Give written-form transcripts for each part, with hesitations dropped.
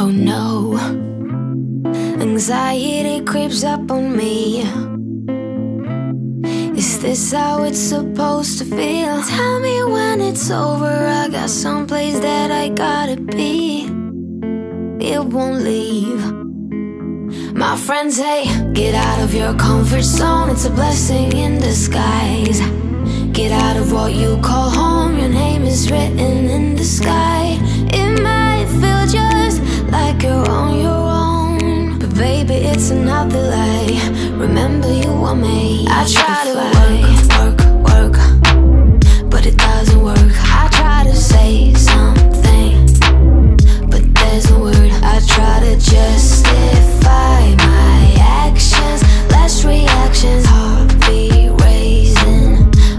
Oh no, anxiety creeps up on me. Is this how it's supposed to feel? Tell me when it's over, I got someplace that I gotta be. It won't leave. My friends, hey, get out of your comfort zone, it's a blessing in disguise. Get out of what you call home, your name is written in the sky. It might feel just like you're on your own, but baby, it's another lie. Remember, you were made. I try to work, but it doesn't work. I try to say something, but there's no word. I try to justify my actions, less reactions, heartbeat raising.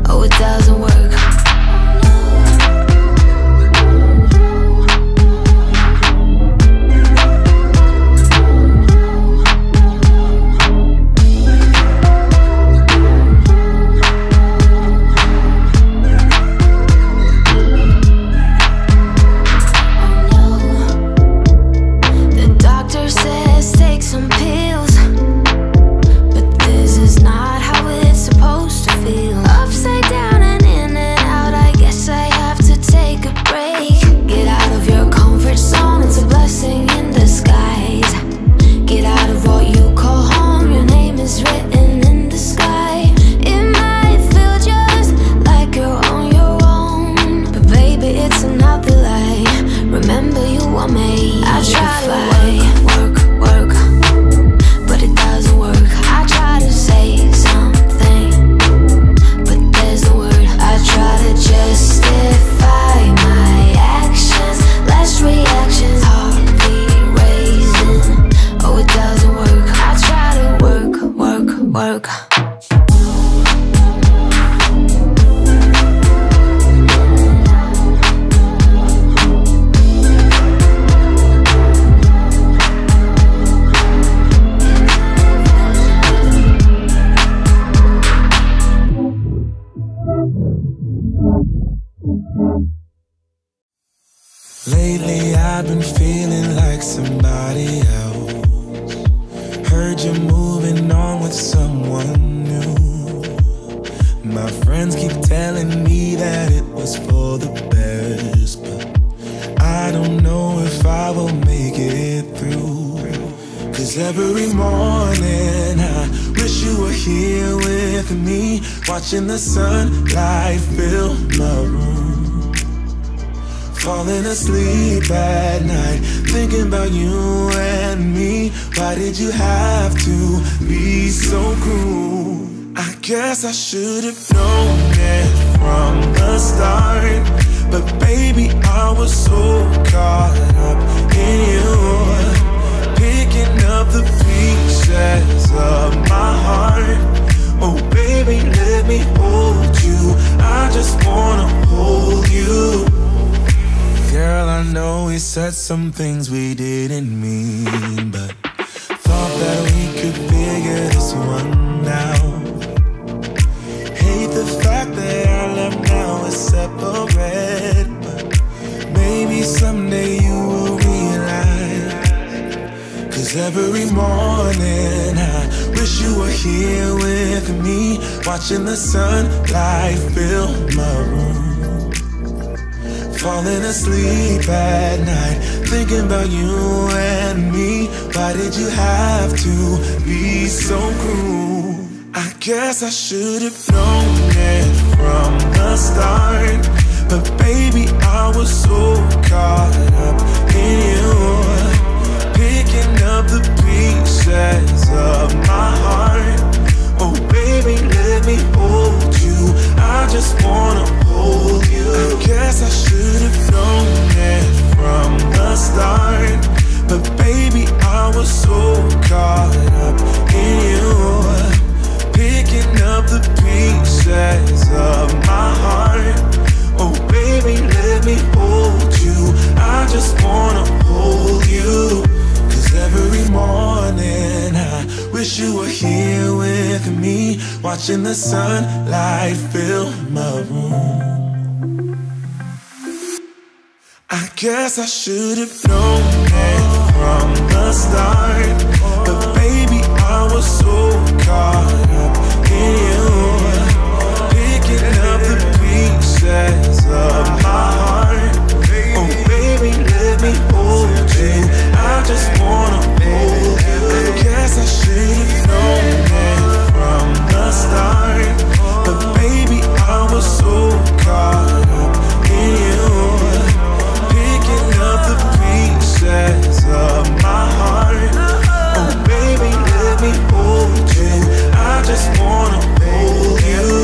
Oh, it doesn't work. Watching the sunlight fill my room, falling asleep at night, thinking about you and me. Why did you have to be so cruel? I guess I should have known it from the start, but baby, I was so caught up in you, picking up the pieces of my heart. Oh baby, let me hold you, I just wanna hold you. Girl, I know we said some things we didn't mean, but thought that we could figure this one out. Hate the fact that our love now is separate, but maybe someday you will realize. Cause every morning I wish you were here with me, watching the sunlight fill my room, falling asleep at night, thinking about you and me. Why did you have to be so cruel? I guess I should have known it from the start, but baby, I was so caught up in you, picking up the pieces of my heart. Oh baby, let me hold you, I just wanna hold you. I guess I should've known it from the start, but baby, I was so caught up in you, picking up the pieces of my heart. Oh baby, let me hold you, I just wanna hold you. Every morning I wish you were here with me, watching the sunlight fill my room. I guess I should have known it. from the start. But baby, I was so caught up in you, picking up the pieces of my heart. Oh baby, let me hold you, I just wanna hold you. I guess I should've known it from the start. But baby, I was so caught up in you, picking up the pieces of my heart. Oh baby, let me hold you, I just wanna hold you.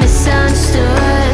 Misunderstood.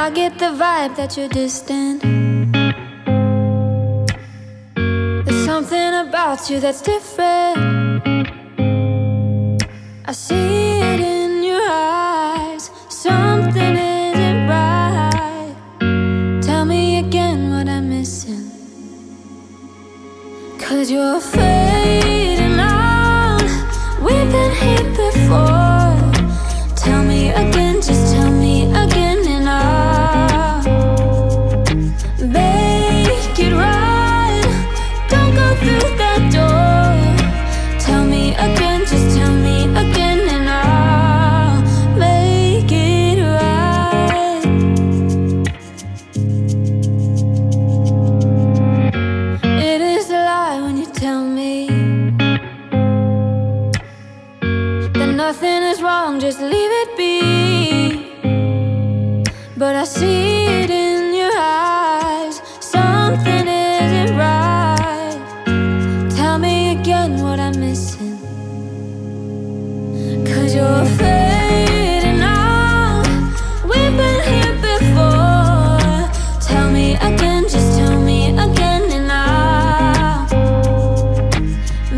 I get the vibe that you're distant. There's something about you that's different. I see it in your eyes. Something isn't right. Tell me again what I'm missing. 'Cause you're fading on. We've been here before. Tell me again, just tell me again, and I'll make it right. Don't go through that door. Tell me again, just tell me again, and I'll make it right. It is a lie when you tell me that nothing is wrong, just leave it be. But I see it in your eyes. Something isn't right. Tell me again what I'm missing. 'Cause you're fading out. We've been here before. Tell me again, just tell me again, and I'll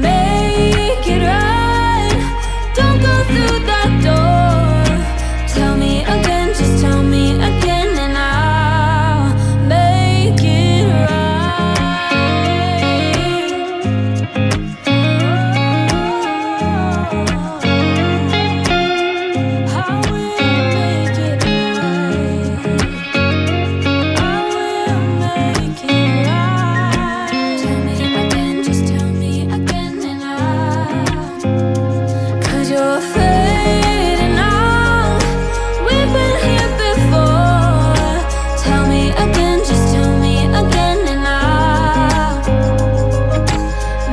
make it right. Don't go through that door. Tell me again, just tell me again, and I'll make it right. I will make it right. I will make it right. Tell me again, just tell me again, and I'll. 'Cause you're fading out. We've been here before. Tell me again, just tell me again, and I'll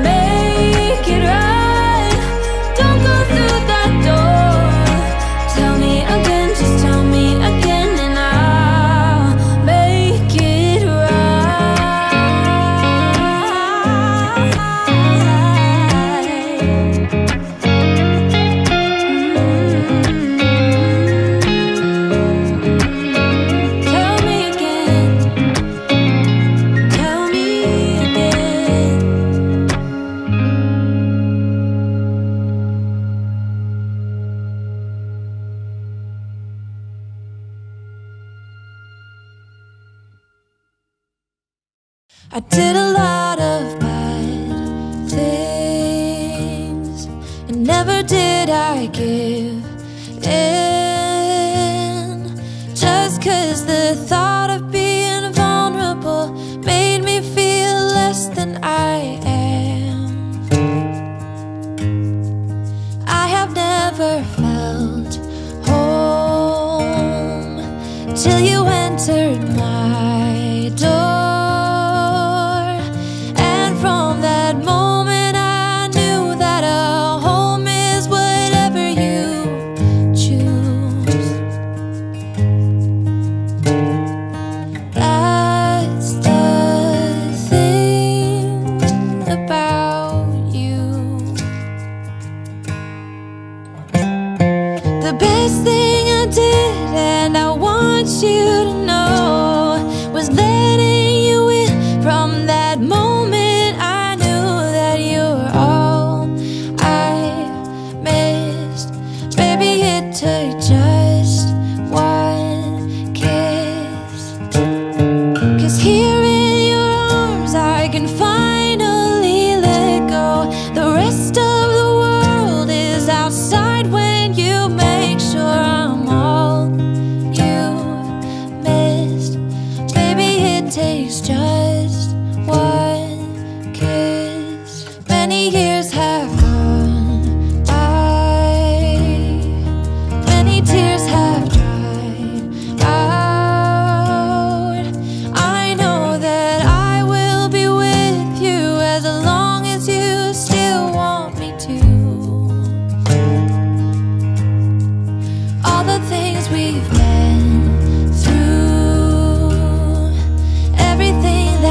make it right. Don't go through that door. Tell me again, just tell me again, and I'll make it right. Tell me again. Tell me again. I did a lot of bad things, and never did I give in. Just 'cause the thought of being vulnerable made me feel less than I am. I have never felt home till you entered my door. And from that moment I knew that a home is whatever you choose. That's the thing about you. The best thing I did, and I want you to know, was letting you in. From that moment I knew that you're all I missed. Maybe it took just one kiss. 'Cause here in your arms I can finally let go. The rest of the world is outside when you make sure I'm all you've missed. Maybe it takes just one kiss. Many years have gone by. Many tears have dried out. I know that I will be with you as long as you still want me to. All the things we've been through, everything that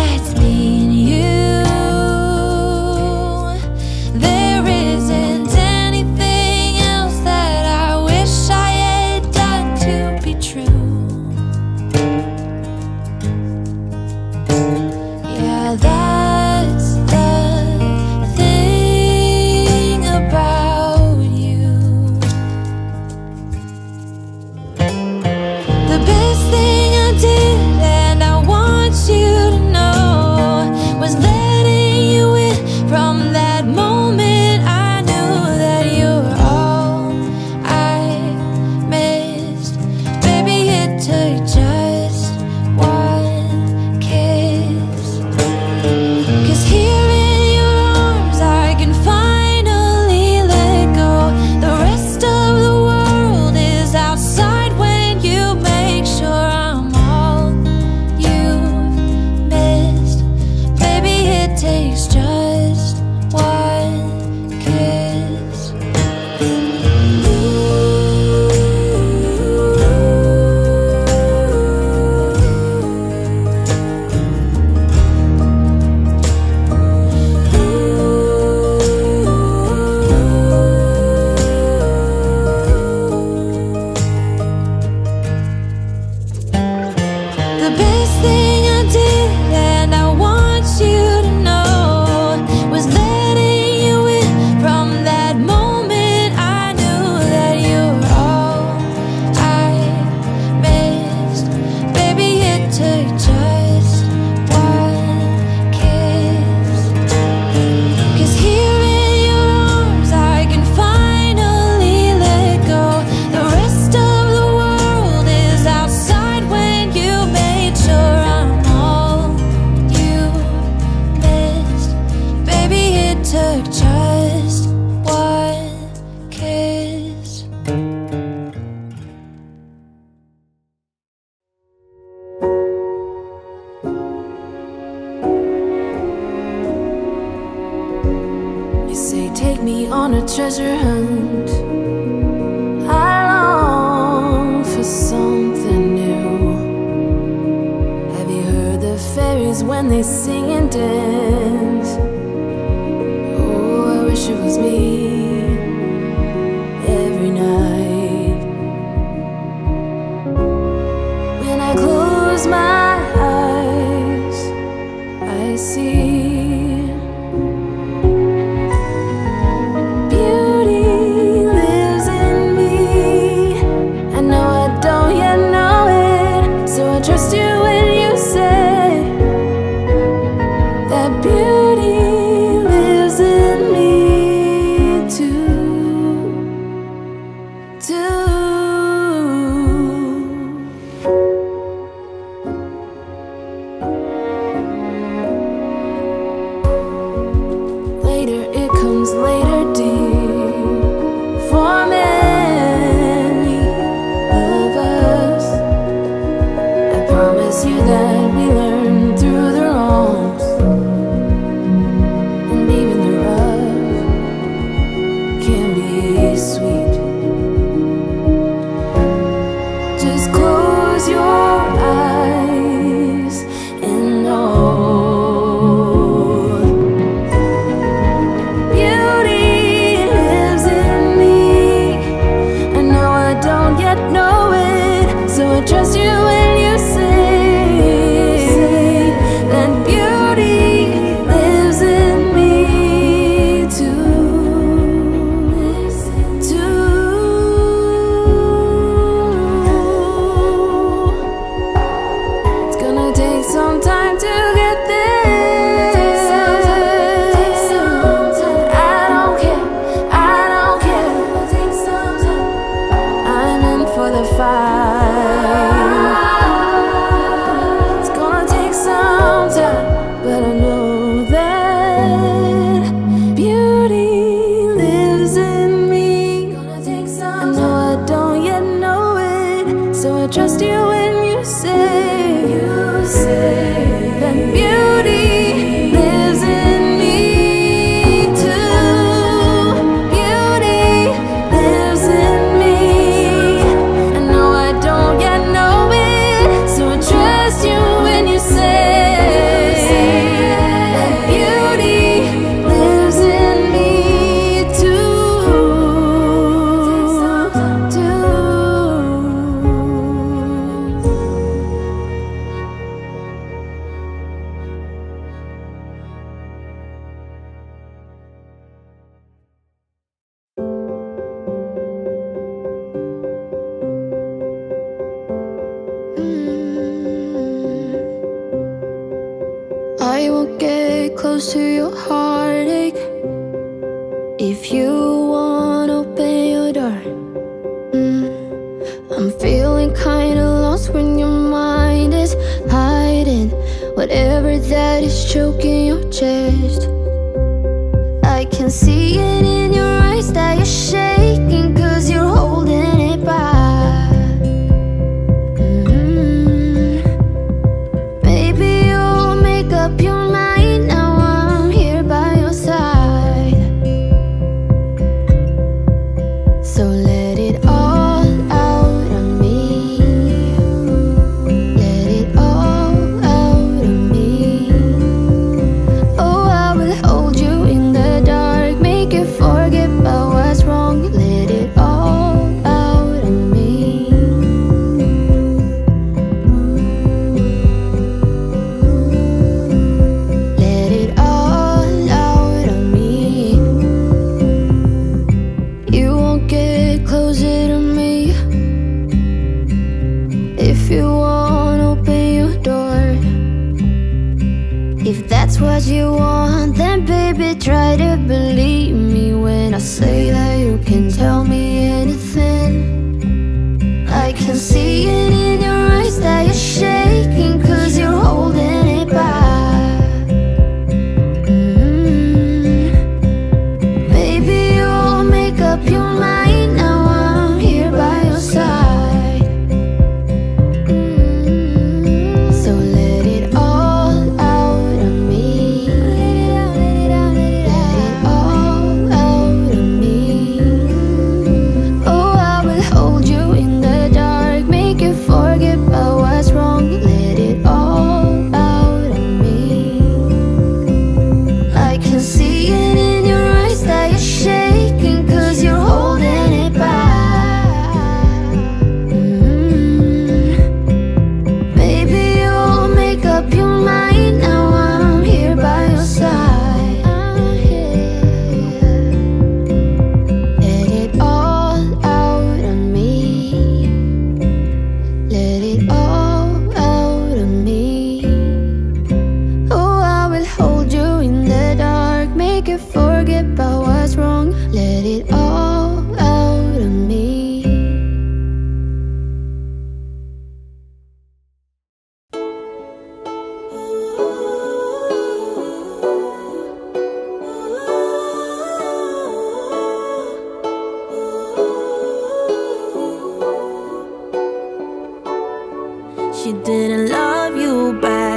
on a treasure hunt. I long for something new. Have you heard the fairies when they sing and dance? Oh, I wish it was me every night. When I close my eyes, I see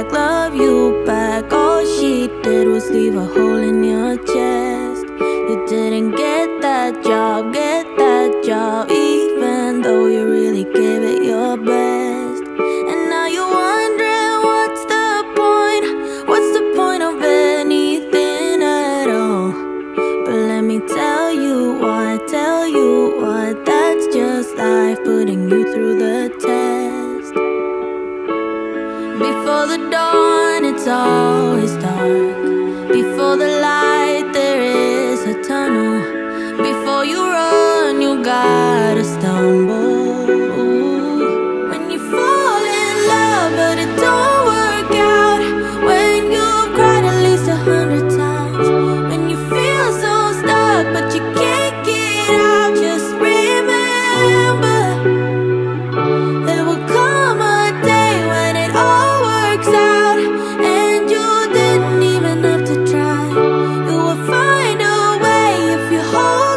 back, love you back. All she did was leave a hole in your chest. You didn't get that job, even though you really gave it your best. And now you're wondering, what's the point? What's the point of anything at all? But let me tell you what, that's just life putting you through the test. Before the dawn, it's always dark. Before the light, there is a tunnel. Before you run, you gotta stumble. When you fall in love, but it don't work out. When you've cried at least 100 times. When you feel so stuck, but you can't get out. Just remember, there will come a day when it all works out. And you didn't even have to try. You will find a way if you hold.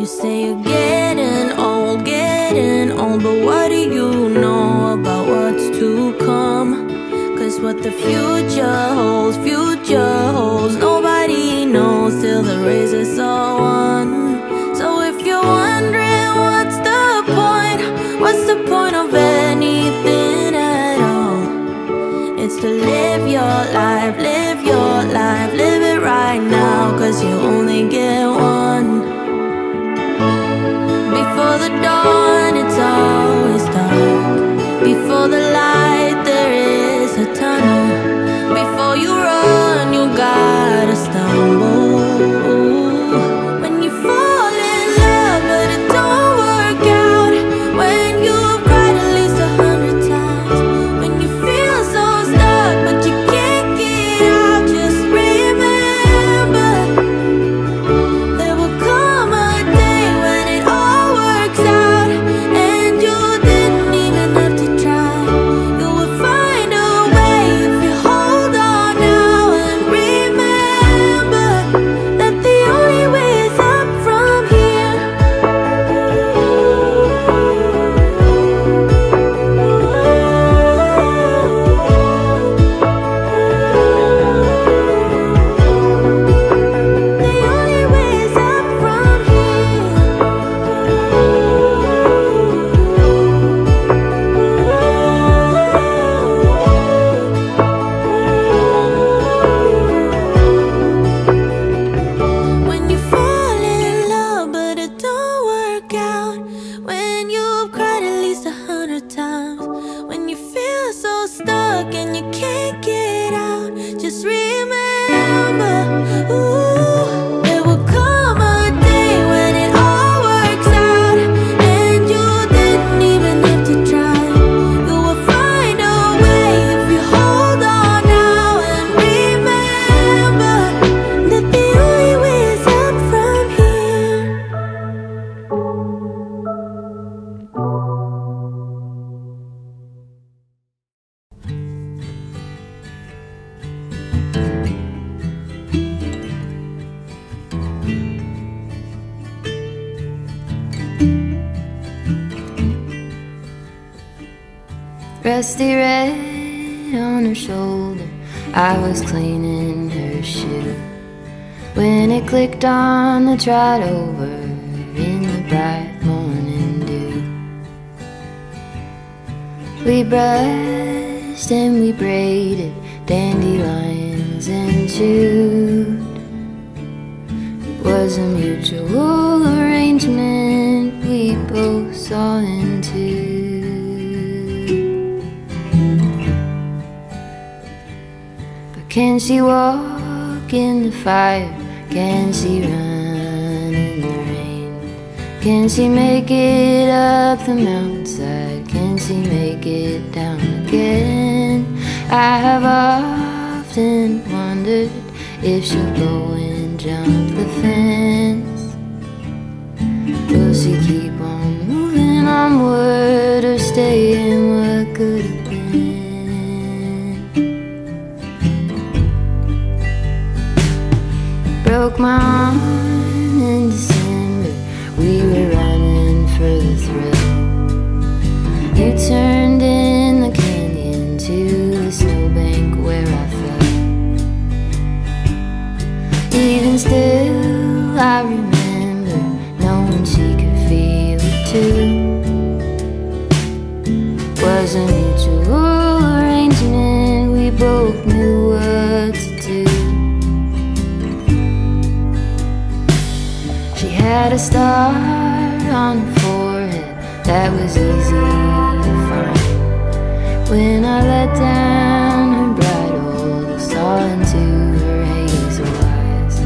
You say you're getting old, but what do you know about what's to come? Cause what the future holds, nobody knows till the race is all won. So if you're wondering, what's the point? What's the point of anything at all? It's to live your life, live it right now, cause you only get one. Before the dawn, it's always dark. Before the light, there is a tunnel. Before you run, you gotta stumble. Rusty red on her shoulder, I was cleaning her shoe when it clicked on the trot over in the bright morning dew. We brushed and we braided dandelions and chewed. It was a mutual arrangement we both saw into. Can she walk in the fire? Can she run in the rain? Can she make it up the mountainside? Can she make it down again? I have often wondered if she'll go and jump the fence. Will she keep on moving onward? stay in what could have been. Broke my arm in December. We were running for the thrill. You turned in the canyon to the snowbank where I fell. Even still, I remember knowing she could feel it too. Was a mutual arrangement, we both knew what to do. She had a star on her forehead that was easy to find. When I let down her bridle, the saw into her hazel eyes.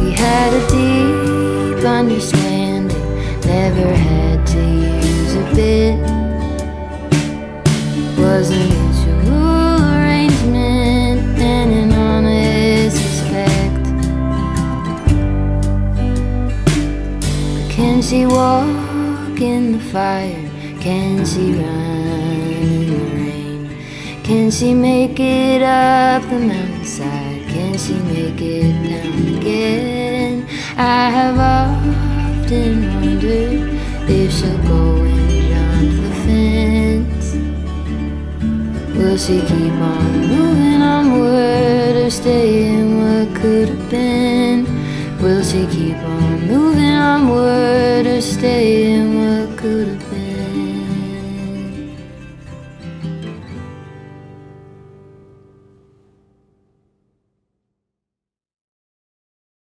We had a deep understanding, never had to use a bit. Was a mutual arrangement and an honest respect. But can she walk in the fire? Can she run in the rain? Can she make it up the mountainside? Can she make it down again? I have often wondered if she'll go and jump the fence. Will she keep on moving onward or stay in what could have been? Will she keep on moving onward or stay in what could have been?